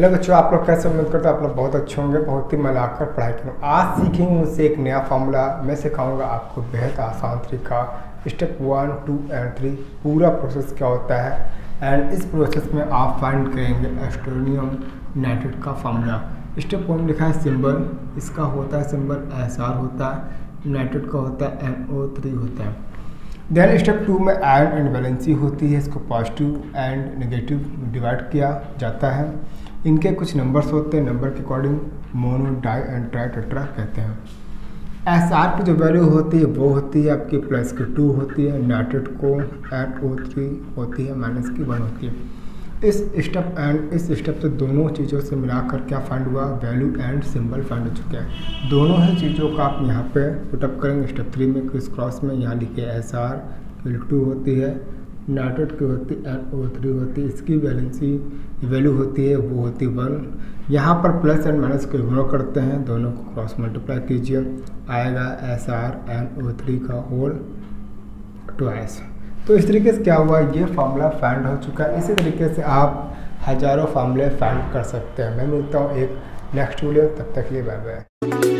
Hello बच्चों, आप लोग कैसे? उम्मीद करते हैं आप लोग बहुत अच्छे होंगे, बहुत ही मलाकर पढ़ाई करेंगे। आज सीखेंगे मुझसे एक नया फार्मूला। मैं सिखाऊंगा आपको बेहद आसान तरीका, स्टेप 1, 2 एंड 3 पूरा प्रोसेस क्या होता है, एंड इस प्रोसेस में आप फाइंड करेंगे स्ट्रोनियम नाइट्रेट का फार्मूला। स्टेप 1 लिखा है सिंबल, इसका होता है सिंबल SR होता है, नाइट्रेट का होता है NO3 होता है। देन स्टेप 2 में आयरन इनबैलेंसी होती है, इसको पॉजिटिव एंड नेगेटिव डिवाइड किया जाता है। इनके कुछ नंबर्स होते हैं, नंबर के according mono di and tri tetra कहते हैं। SR की जो वैल्यू होती है वो होती है आपकी प्लस की 2 होती है, नाइट्रेट को NO3 होती है, माइनस की 1 होती है। इस स्टेप एंड इस स्टेप से दोनों चीज़ों से मिलाकर क्या फाइंड हुआ? वैल्यू एंड सिंबल फाइंड हो चुका है। दोनों ही चीज़ों का आप यहाँ पे पुटअप करेंगे। स्टेप 3 में क्रिस क्रॉस में यहाँ लिखे SR 2 होती है, नाइट्रेट की होती है NO3 होती है, इसकी बैलेंसी वैल्यू होती है वो होती है 1। यहाँ पर प्लस एंड माइनस को इग्नोर करते हैं, दोनों को क्रॉस मल्टीप्लाई कीजिए, आएगा SR NO3 का होल 2। तो इस तरीके से क्या हुआ, ये फार्मूला फाइंड हो चुका है। इसी तरीके से आप हज़ारों फार्मूले फाइंड कर सकते हैं। मैं मिलता हूँ एक नेक्स्ट वीडियो, तब तक के लिए बाय बाय।